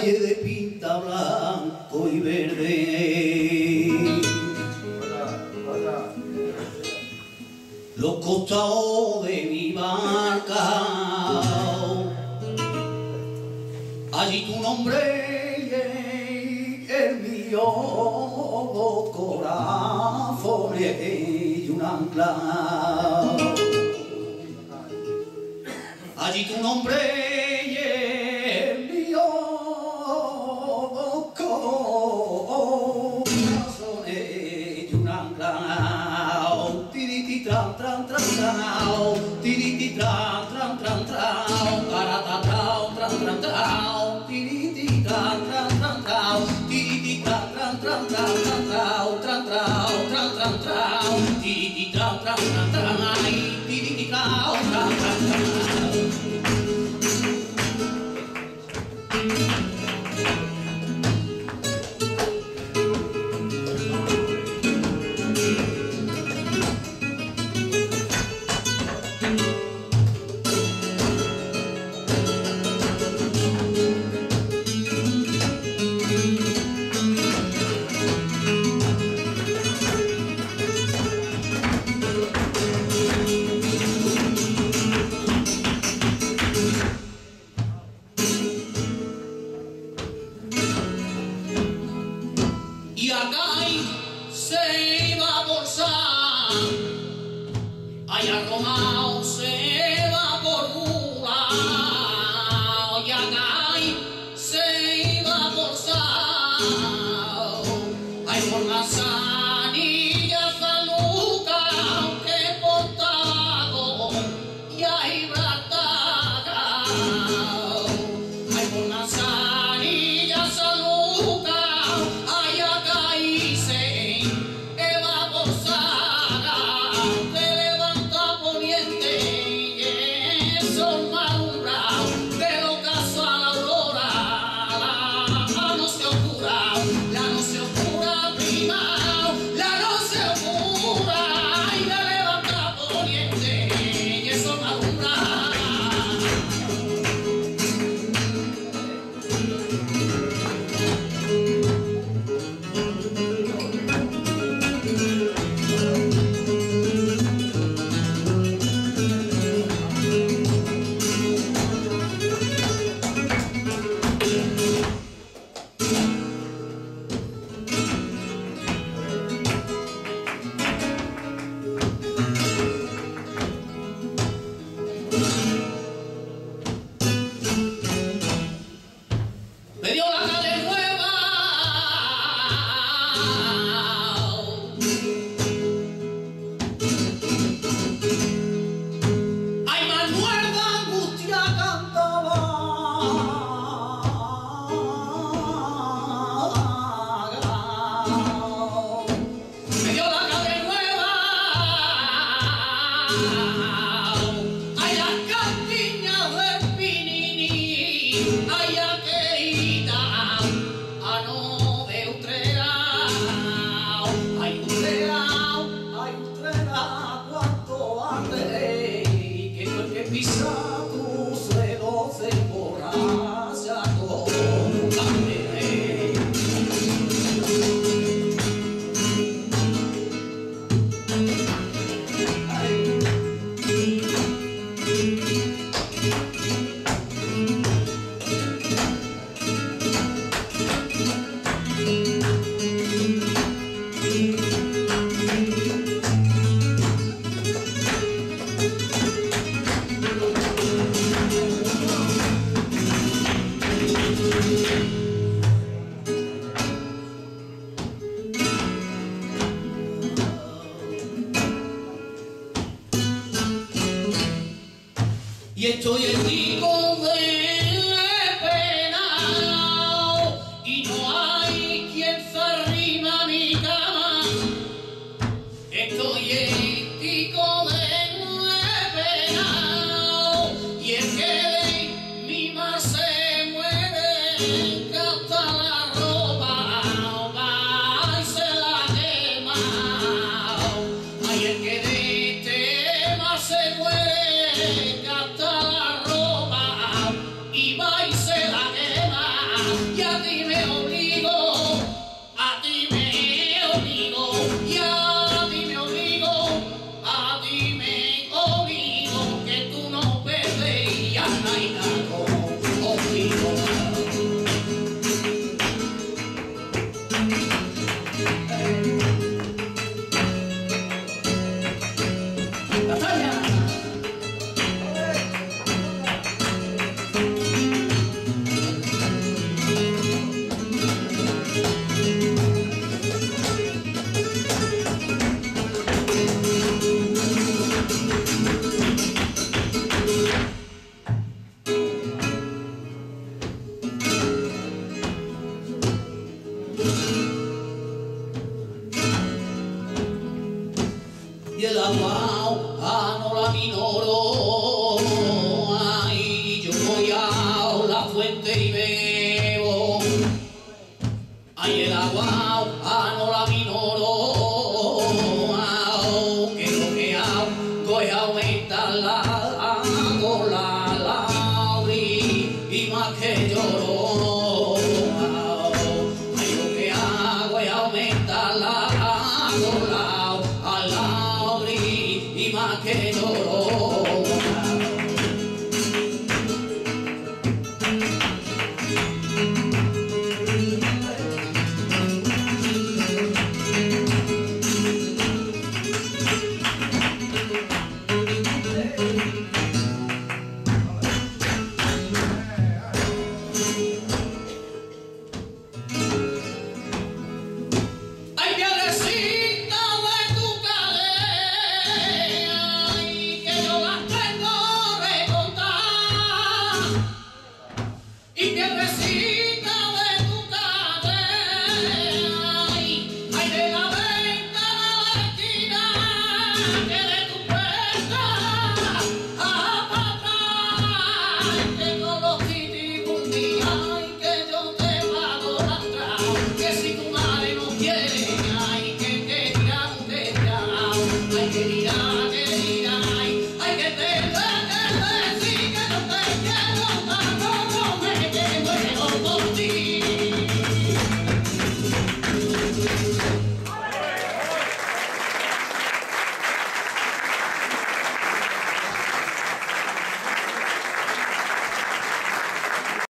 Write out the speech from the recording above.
valle de pinta blanco y verde. Los costados de mi barca, allí tu nombre y el mío, dos corazones y un ancla. Allí tu nombre y el mío, dos corazones y un ancla. Tiriti tran tran tran tran, tiriti tran tran tran tran, tarata tran tran tran tran, tiriti tran tran tran tran, tiriti tran tran tran tran tran tran tran tran tran, tiriti tran tran tran tran, tiriti tran tran tran tran. Allá Romao se va por Mula, y Acay se va por Sao, hay por Mazán y a San Lucas que por Tabaco y a Gibraltar, hay por Mazán y a San Lucas, hay Acay se va por Sao. Me dio la calle nueva, ay Manuel Angustia cantaba, me dio la calle nueva, ay las cantiñas de Pinini, ay pisa tu suelo se borracha con un café. Y estoy aquí con pena y no hay quien se arrima a mi cama. Estoy aquí con pena y es que mi mar se mueve, que hasta la ropa va y se la quema. Ay, es que de este mar se mueve, que hasta la ropa y va y se la quema. Que lloró.